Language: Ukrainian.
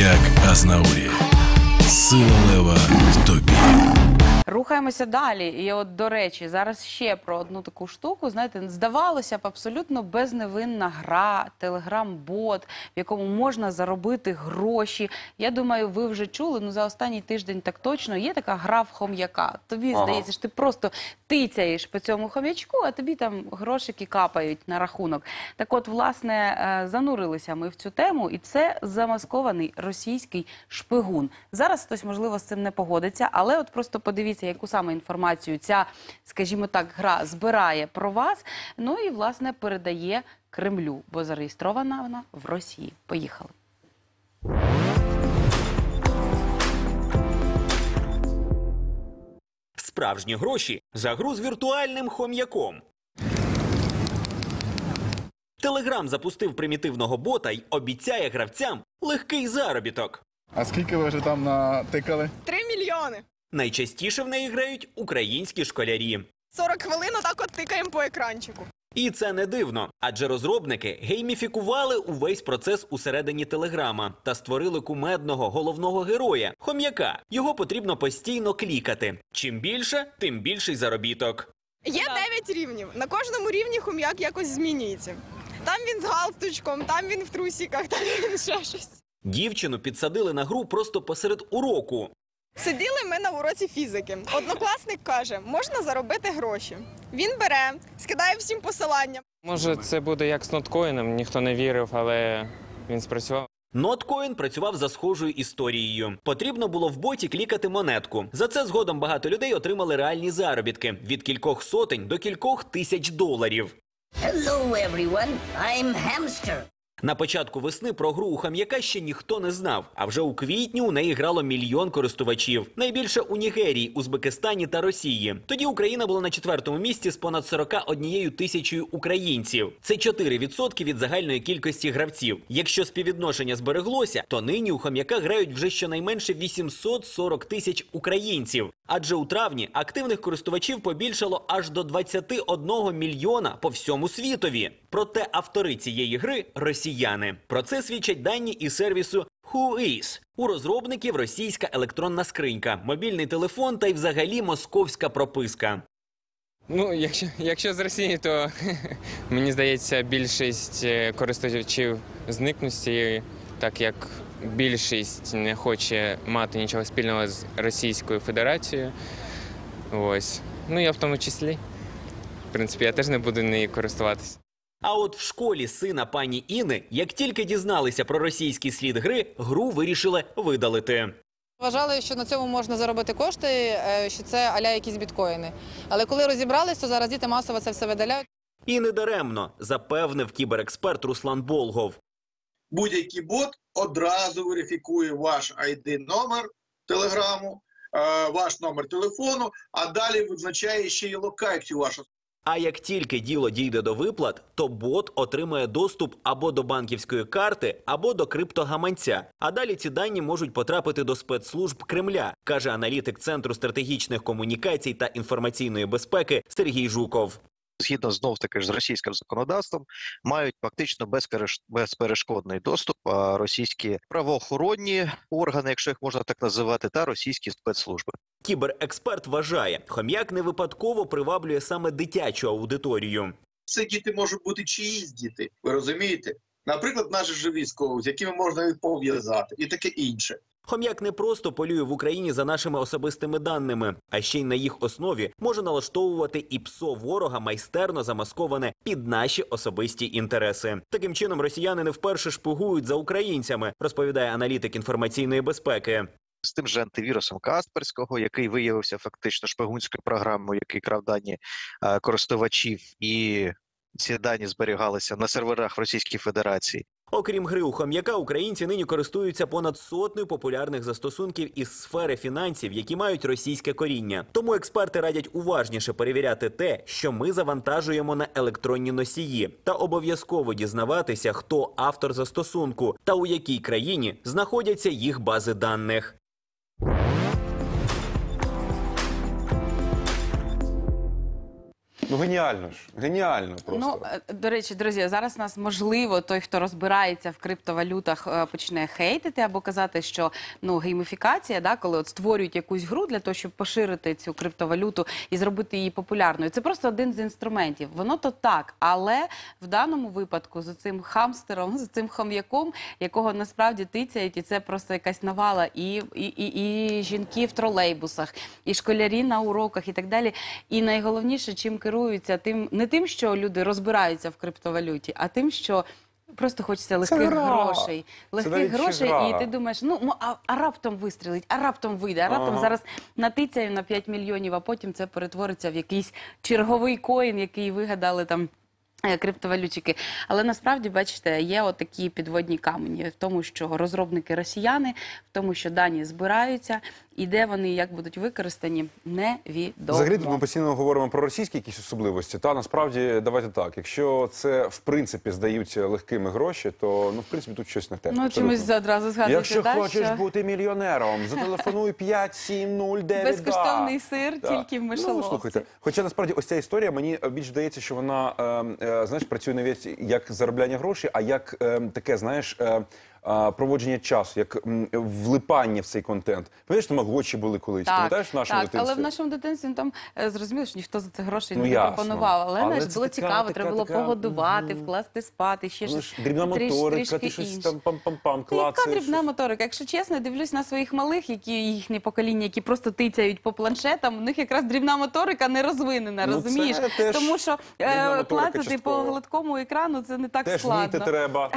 Як Азнаурі. Сила лева в тобі. Рухаємося далі. І от, до речі, зараз ще про одну таку штуку. Знаєте, здавалося б, абсолютно безневинна гра, телеграм-бот, в якому можна заробити гроші. Я думаю, ви вже чули, ну за останній тиждень так точно, є така гра в хом'яка. Тобі, здається, що ти просто тицяєш по цьому хом'ячку, а тобі там грошики капають на рахунок. Так от, власне, занурилися ми в цю тему, і це замаскований російський шпигун. Зараз хтось, можливо, з цим не погодиться, але от просто подивіться, яку саме інформацію ця, скажімо так, гра збирає про вас, ну і, власне, передає Кремлю, бо зареєстрована вона в Росії. Поїхали. Справжні гроші за гру з віртуальним хом'яком. Телеграм запустив примітивного бота й обіцяє гравцям легкий заробіток. А скільки ви вже там натикали? 3 мільйони. Найчастіше в неї грають українські школярі. 40 хвилин отак от тикаємо по екранчику. І це не дивно, адже розробники гейміфікували увесь процес усередині Телеграма та створили кумедного головного героя – хом'яка. Його потрібно постійно клікати. Чим більше, тим більший заробіток. Є 9 рівнів. На кожному рівні хом'як якось змінюється. Там він з галстучком, там він в трусиках, там він ще щось. Дівчину підсадили на гру просто посеред уроку. Сиділи ми на уроці фізики. Однокласник каже, можна заробити гроші. Він бере, скидає всім посилання. Може, це буде як з ноткоїном, ніхто не вірив, але він спрацював. Ноткоїн працював за схожою історією. Потрібно було в боті клікати монетку. За це згодом багато людей отримали реальні заробітки – від кількох сотень до кількох тисяч доларів. Hello everyone, I'm hamster. На початку весни про гру у хом'яка ще ніхто не знав, а вже у квітні у неї грало 1 мільйон користувачів. Найбільше у Нігерії, Узбекистані та Росії. Тоді Україна була на 4-му місці з понад 41 тисячею українців. Це 4% від загальної кількості гравців. Якщо співвідношення збереглося, то нині у хом'яка грають вже щонайменше 840 тисяч українців. Адже у травні активних користувачів побільшало аж до 21 мільйона по всьому світові. Проте автори цієї гри – росіяни. Про це свідчать дані і сервісу Whois. У розробників російська електронна скринька, мобільний телефон та й взагалі московська прописка. Ну, якщо з Росії, то мені здається, більшість користувачів зникнуть, так як більшість не хоче мати нічого спільного з Російською Федерацією. Ось. Ну, я в тому числі. В принципі, я теж не буду нею користуватися. А от в школі сина пані Інни, як тільки дізналися про російський слід гри, гру вирішили видалити. Вважали, що на цьому можна заробити кошти, що це а-ля якісь біткоїни. Але коли розібралися, то зараз діти масово це все видаляють. І не даремно, запевнив кіберексперт Руслан Болгов. Будь-який бот одразу верифікує ваш ID-номер телеграму, ваш номер телефону, а далі визначає ще й локацію вашу. А як тільки діло дійде до виплат, то бот отримає доступ або до банківської карти, або до криптогаманця. А далі ці дані можуть потрапити до спецслужб Кремля, каже аналітик Центру стратегічних комунікацій та інформаційної безпеки Сергій Жуков. Згідно знов-таки з російським законодавством, мають фактично безперешкодний доступ російські правоохоронні органи, якщо їх можна так називати, та російські спецслужби. Кіберексперт вважає, хом'як не випадково приваблює саме дитячу аудиторію. Це діти можуть бути чиїсь діти, ви розумієте? Наприклад, наші ж військові, з якими можна їх пов'язати і таке інше. Хом'як не просто полює в Україні за нашими особистими даними, а ще й на їх основі може налаштовувати і ПСО ворога майстерно замасковане під наші особисті інтереси. Таким чином, росіяни не вперше шпигують за українцями, розповідає аналітик інформаційної безпеки. З тим же антивірусом Касперського, який виявився фактично шпигунською програмою, який крав дані користувачів, і ці дані зберігалися на серверах Російської Федерації. Окрім гри у хом'яка, українці нині користуються понад 100 популярних застосунків із сфери фінансів, які мають російське коріння. Тому експерти радять уважніше перевіряти те, що ми завантажуємо на електронні носії, та обов'язково дізнаватися, хто автор застосунку та у якій країні знаходяться їх бази даних. Ну, геніально ж, геніально просто. Ну, до речі, друзі, зараз нас, можливо, той, хто розбирається в криптовалютах, почне хейтити або казати, що, ну, гейміфікація, да, коли от створюють якусь гру для того, щоб поширити цю криптовалюту і зробити її популярною. Це просто один з інструментів. Воно то так, але в даному випадку з цим хамстером, з цим хом'яком, якого насправді тицяють, і це просто якась навала і жінки в тролейбусах, і школярі на уроках і так далі. І найголовніше, чим керуються, тим не тим, що люди розбираються в криптовалюті, а тим, що просто хочеться легких грошей. Легких грошей, і ти думаєш, ну, а раптом вистрілить, а раптом вийде, а раптом зараз натицяю на 5 мільйонів, а потім це перетвориться в якийсь черговий коін, який вигадали там криптовалютчики. Але насправді, бачите, є отакі підводні камені в тому, що розробники росіяни, в тому, що дані збираються, і де вони, як будуть використані, невідомо. Взагалі, ми постійно говоримо про російські якісь особливості, та насправді, давайте так, якщо це, в принципі, здаються легкими гроші, то, ну, в принципі, тут щось не те. Ну, чомусь одразу згадуєте, якщо хочеш бути мільйонером, зателефонуй 57092. Безкоштовний сир, тільки в мишоловці. Ну, слухайте, хоча, насправді, ось ця історія, мені більш здається, що вона, знаєш, працює навіть як заробляння грошей, а як таке, знаєш, проводження часу, як влипання в цей контент. Пам'ятаєш, там Тамагочі були колись, пам'ятаєш, в нашому дитинстві? Так, але в нашому дитинстві там зрозуміло, що ніхто за це гроші не пропонував. Але було цікаво, треба було погодувати, вкласти спати, ще щось. Дрібна моторика, ти щось там пам-пам-пам клацаєш. Яка дрібна моторика? Якщо чесно, дивлюсь на своїх малих, які їхні покоління, які просто тицяють по планшетам, у них якраз дрібна моторика не розвинена, розумієш? Тому що клацати по гладкому екрану – це не так складно.